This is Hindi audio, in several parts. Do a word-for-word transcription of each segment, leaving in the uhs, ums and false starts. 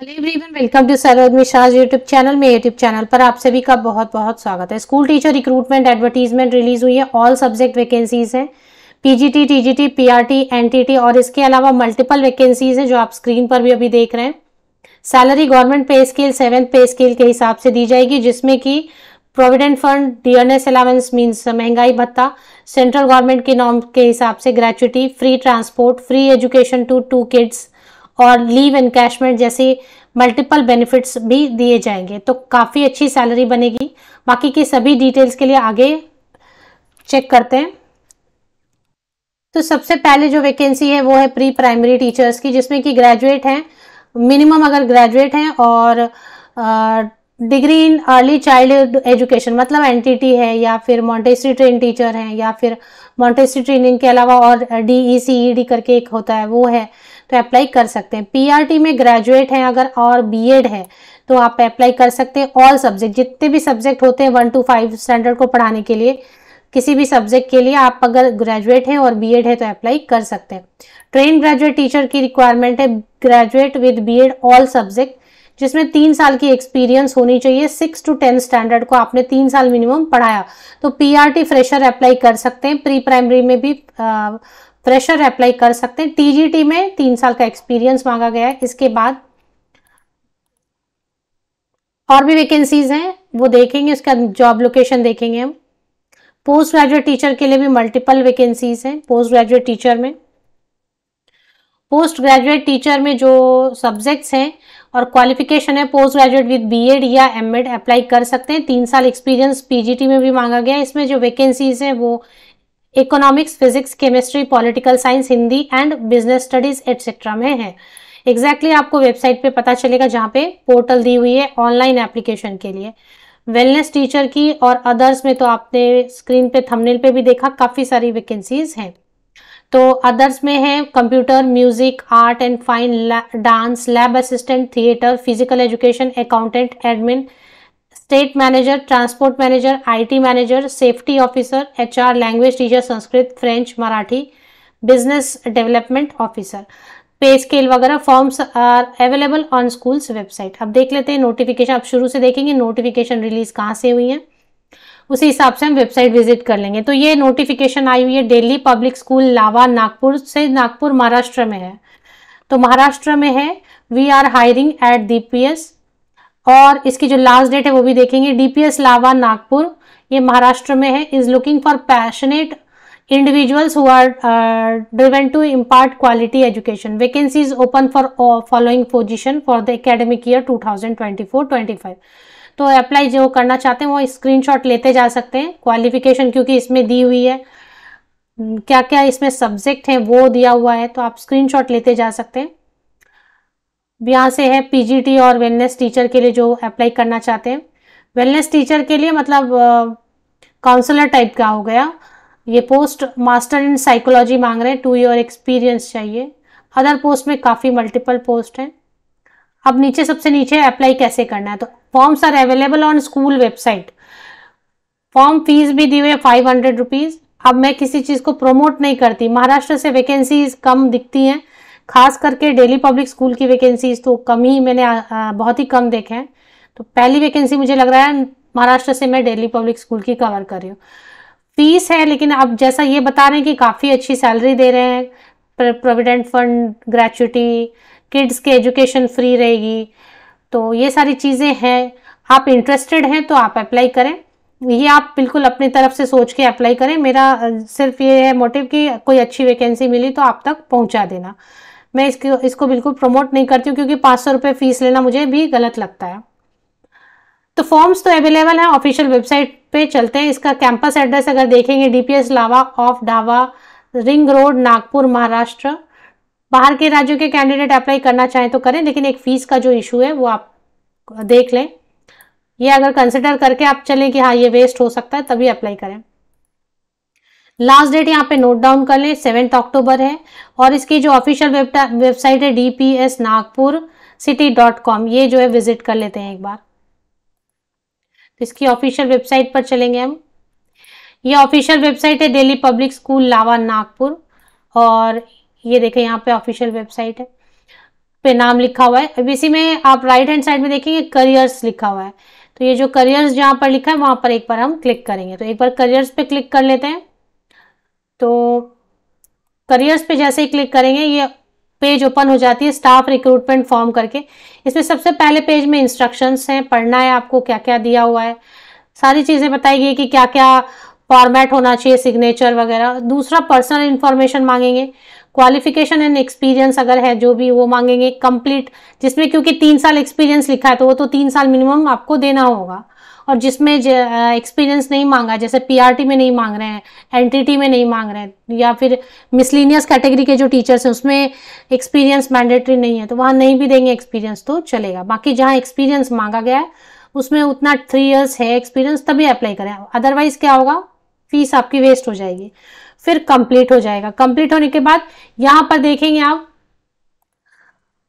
Hello everyone, welcome to sir मिशाज यूट्यूब चैनल। में यूट्यूब चैनल पर आप सभी का बहुत बहुत स्वागत है। School teacher recruitment advertisement release हुई है। ऑल सब्जेक्ट वैकेंसीज हैं, पीजीटी, टीजीटी, पीआरटी, एनटीटी और इसके अलावा मल्टीपल वैकेंसीज हैं जो आप स्क्रीन पर भी अभी देख रहे हैं। Salary government pay scale seven pay scale के हिसाब से दी जाएगी, जिसमें कि provident fund, dearness allowance means महंगाई भत्ता, सेंट्रल गवर्नमेंट के नॉर्म के हिसाब से gratuity, free transport, free education to two kids और लीव एनकैशमेंट जैसे मल्टीपल बेनिफिट्स भी दिए जाएंगे। तो काफ़ी अच्छी सैलरी बनेगी। बाकी की सभी डिटेल्स के लिए आगे चेक करते हैं। तो सबसे पहले जो वैकेंसी है वो है प्री प्राइमरी टीचर्स की, जिसमें कि ग्रेजुएट हैं, मिनिमम अगर ग्रेजुएट हैं और आ, degree in early child education मतलब एनटीटी है या फिर मॉन्टेसरी ट्रेन टीचर हैं या फिर मॉन्टेसरी ट्रेनिंग के अलावा और डीईसीईडी करके एक होता है वो है, तो अप्लाई कर सकते हैं। पीआरटी में ग्रेजुएट हैं अगर और बीएड है तो आप अप्लाई कर सकते हैं। ऑल सब्जेक्ट जितने भी सब्जेक्ट होते हैं वन टू फाइव स्टैंडर्ड को पढ़ाने के लिए, किसी भी सब्जेक्ट के लिए आप अगर ग्रेजुएट हैं और बीएड है तो अप्लाई कर सकते हैं। ट्रेन ग्रेजुएट टीचर की रिक्वायरमेंट है graduate with BEd all subject, जिसमें तीन साल की एक्सपीरियंस होनी चाहिए। सिक्स टू टेन स्टैंडर्ड को आपने तीन साल मिनिमम पढ़ाया तो पीआरटी फ्रेशर अप्लाई कर सकते हैं। प्री प्राइमरी में भी आ, फ्रेशर अप्लाई कर सकते हैं। टीजीटी में तीन साल का एक्सपीरियंस मांगा गया है। इसके बाद और भी वैकेंसीज हैं वो देखेंगे, उसका जॉब लोकेशन देखेंगे हम। पोस्ट ग्रेजुएट टीचर के लिए भी मल्टीपल वैकेंसीज हैं। पोस्ट ग्रेजुएट टीचर में पोस्ट ग्रेजुएट टीचर में जो सब्जेक्ट्स हैं और क्वालिफिकेशन है पोस्ट ग्रेजुएट विद बीएड या एमएड अप्लाई कर सकते हैं। तीन साल एक्सपीरियंस पीजीटी में भी मांगा गया है। इसमें जो वैकेंसीज हैं वो economics, physics, chemistry, political science, Hindi and business studies etcetera में है। एग्जैक्टली आपको वेबसाइट पे पता चलेगा जहाँ पे पोर्टल दी हुई है ऑनलाइन एप्लीकेशन के लिए। वेलनेस टीचर की और अदर्स में तो आपने स्क्रीन पे थंबनेल पे भी देखा काफ़ी सारी वैकेंसीज हैं। तो अदर्स में है computer, music, art and fine, dance, lab assistant, theatre, physical education, accountant, admin, state manager, transport manager, IT manager, safety officer, HR, language teacher Sanskrit, French, Marathi, business development officer, pay scale वगैरह। Forms are available on schools website. अब देख लेते हैं नोटिफिकेशन। अब शुरू से देखेंगे नोटिफिकेशन रिलीज कहाँ से हुई है, उसी हिसाब से हम वेबसाइट विजिट कर लेंगे। तो ये नोटिफिकेशन आई हुई है daily public school Lava Nagpur से। नागपुर महाराष्ट्र में है, तो महाराष्ट्र में है। We are hiring at DPS और इसकी जो लास्ट डेट है वो भी देखेंगे। डीपीएस लावा नागपुर, ये महाराष्ट्र में है। Is looking for passionate individuals who are driven to impart quality education. Vacancy is open for following position for the academic year two thousand twenty four twenty five. तो अप्लाई जो करना चाहते हैं वो स्क्रीनशॉट लेते जा सकते हैं। क्वालिफिकेशन क्योंकि इसमें दी हुई है, क्या क्या इसमें सब्जेक्ट हैं वो दिया हुआ है, तो आप स्क्रीनशॉट लेते जा सकते हैं। यहाँ से है पीजीटी और वेलनेस टीचर के लिए जो अप्लाई करना चाहते हैं। वेलनेस टीचर के लिए मतलब काउंसलर टाइप का हो गया ये पोस्ट। मास्टर इन साइकोलॉजी मांग रहे हैं, टू ईयर एक्सपीरियंस चाहिए। अदर पोस्ट में काफ़ी मल्टीपल पोस्ट हैं। अब नीचे सबसे नीचे अप्लाई कैसे करना है, तो forms are available on school website. Form fees भी दी हुई है फाइव हंड्रेड रुपीज़। अब मैं किसी चीज़ को प्रमोट नहीं करती, महाराष्ट्र से वैकेंसीज कम दिखती हैं, खास करके डेली पब्लिक स्कूल की वैकेंसीज तो कम ही मैंने आ, बहुत ही कम देखे हैं। तो पहली वैकेंसी मुझे लग रहा है महाराष्ट्र से मैं डेली पब्लिक स्कूल की कवर कर रही हूँ। फीस है, लेकिन अब जैसा ये बता रहे हैं कि काफ़ी अच्छी सैलरी दे रहे हैं। प्रोविडेंट फंड, ग्रेच्युटी, किड्स के एजुकेशन फ्री रहेगी, तो ये सारी चीज़ें हैं। आप इंटरेस्टेड हैं तो आप अप्लाई करें। ये आप बिल्कुल अपनी तरफ से सोच के अप्लाई करें। मेरा सिर्फ ये है मोटिव कि कोई अच्छी वैकेंसी मिली तो आप तक पहुंचा देना। मैं इसको इसको बिल्कुल प्रमोट नहीं करती हूँ, क्योंकि पाँच सौ रुपये फीस लेना मुझे भी गलत लगता है। तो फॉर्म्स तो अवेलेबल हैं। ऑफिशियल वेबसाइट पे चलते हैं। इसका कैंपस एड्रेस अगर देखेंगे, DPS Lava of Dhawa ring road Nagpur Maharashtra. बाहर के राज्यों के कैंडिडेट अप्लाई करना चाहें तो करें, लेकिन एक फ़ीस का जो इशू है वो आप देख लें। ये अगर कंसिडर करके आप चलें कि हाँ ये वेस्ट हो सकता है, तभी अप्लाई करें। लास्ट डेट यहाँ पे नोट डाउन कर लें, सेवेंथ अक्टूबर है। और इसकी जो ऑफिशियल वेबसाइट है D P S Nagpur city dot com, ये जो है विजिट कर लेते हैं एक बार। तो इसकी ऑफिशियल वेबसाइट पर चलेंगे हम। ये ऑफिशियल वेबसाइट है daily public school Lava Nagpur और ये देखें यहाँ पे ऑफिशियल वेबसाइट है। पे नाम लिखा हुआ है। अब इसी में आप राइट हैंड साइड में देखेंगे करियर्स लिखा हुआ है, तो ये जो करियर्स जहाँ पर लिखा है वहाँ पर एक बार हम क्लिक करेंगे। तो एक बार करियर्स पे क्लिक कर लेते हैं। तो करियर्स पे जैसे ही क्लिक करेंगे ये पेज ओपन हो जाती है स्टाफ रिक्रूटमेंट फॉर्म करके। इसमें सबसे पहले पेज में इंस्ट्रक्शंस हैं, पढ़ना है आपको क्या क्या दिया हुआ है, सारी चीज़ें बताई गई कि क्या क्या फॉर्मेट होना चाहिए, सिग्नेचर वगैरह। दूसरा पर्सनल इन्फॉर्मेशन मांगेंगे, क्वालिफिकेशन एंड एक्सपीरियंस अगर है जो भी वो मांगेंगे, कंप्लीट जिसमें क्योंकि तीन साल एक्सपीरियंस लिखा है तो वो तो तीन साल मिनिमम आपको देना होगा। और जिसमें एक्सपीरियंस नहीं मांगा, जैसे पीआरटी में नहीं मांग रहे हैं, एनटीटी में नहीं मांग रहे हैं, या फिर मिसलिनियस कैटेगरी के जो टीचर्स हैं उसमें एक्सपीरियंस मैंडेटरी नहीं है तो वहाँ नहीं भी देंगे एक्सपीरियंस तो चलेगा। बाकी जहाँ एक्सपीरियंस मांगा गया है उसमें उतना थ्री ईयर्स है एक्सपीरियंस तभी अप्लाई करें, अदरवाइज क्या होगा फीस आपकी वेस्ट हो जाएगी। फिर कंप्लीट हो जाएगा। कंप्लीट होने के बाद यहाँ पर देखेंगे आप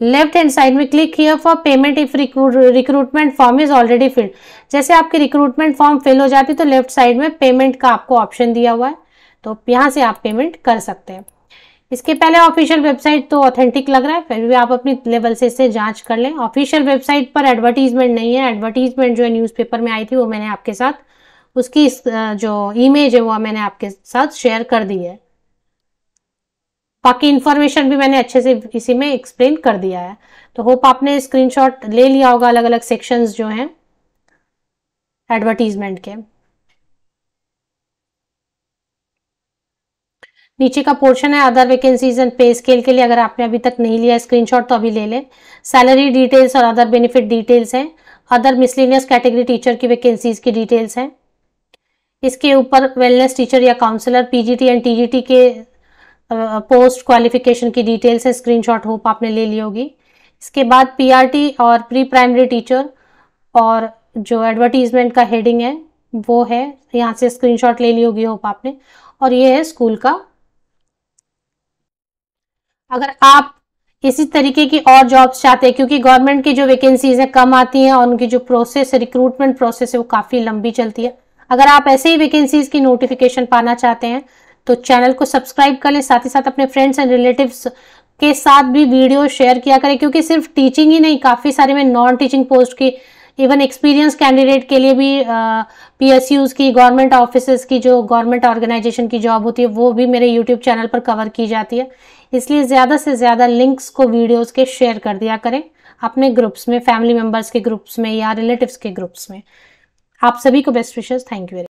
लेफ्ट हैंड साइड में click here for payment if recruitment form is already filled. जैसे आपके रिक्रूटमेंट फॉर्म फिल हो जाती है तो लेफ्ट साइड में पेमेंट का आपको ऑप्शन दिया हुआ है, तो यहाँ से आप पेमेंट कर सकते हैं। इसके पहले ऑफिशियल वेबसाइट तो ऑथेंटिक लग रहा है, फिर भी आप अपनी लेवल से इसे जांच कर लें। ऑफिशियल वेबसाइट पर एडवर्टीजमेंट नहीं है, एडवर्टीजमेंट जो है न्यूज़पेपर में आई थी वो मैंने आपके साथ उसकी जो इमेज है वो मैंने आपके साथ शेयर कर दी है। बाकी इन्फॉर्मेशन भी मैंने अच्छे से इसी में एक्सप्लेन कर दिया है। तो होप आपने स्क्रीनशॉट ले लिया होगा अलग अलग सेक्शंस जो हैं एडवर्टीजमेंट के। नीचे का पोर्शन है other vacancies and pay scale के लिए, अगर आपने अभी तक नहीं लिया स्क्रीनशॉट तो अभी ले लें। सैलरी डिटेल्स और अदर बेनिफिट डिटेल्स हैं, अदर मिसलिनियस कैटेगरी टीचर की वैकेंसीज की डिटेल्स हैं। इसके ऊपर वेलनेस टीचर या काउंसलर पीजीटी एंड टीजीटी के पोस्ट क्वालिफिकेशन की डिटेल्स है, स्क्रीनशॉट होप आपने ले ली होगी। इसके बाद पीआरटी और प्री प्राइमरी टीचर और जो एडवर्टीजमेंट का हेडिंग है वो है, यहाँ से स्क्रीनशॉट ले ली होगी होप आपने। और ये है स्कूल का। अगर आप इसी तरीके की और जॉब्स चाहते हैं, क्योंकि गवर्नमेंट की जो वैकेंसीज है कम आती हैं और उनकी जो प्रोसेस रिक्रूटमेंट प्रोसेस है वो काफ़ी लंबी चलती है, अगर आप ऐसे ही वैकेंसीज की नोटिफिकेशन पाना चाहते हैं तो चैनल को सब्सक्राइब कर लें। साथ ही साथ अपने फ्रेंड्स एंड रिलेटिव्स के साथ भी वीडियो शेयर किया करें, क्योंकि सिर्फ टीचिंग ही नहीं काफ़ी सारे में नॉन टीचिंग पोस्ट की इवन एक्सपीरियंस कैंडिडेट के लिए भी पी एस यूज़ की गवर्नमेंट ऑफिस की जो गवर्नमेंट ऑर्गेनाइजेशन की जॉब होती है वो भी मेरे यूट्यूब चैनल पर कवर की जाती है। इसलिए ज़्यादा से ज़्यादा लिंक्स को वीडियोज़ के शेयर कर दिया करें अपने ग्रुप्स में, फैमिली मेम्बर्स के ग्रुप्स में या रिलेटिव्स के ग्रुप्स में। आप सभी को best wishes. Thank you very much.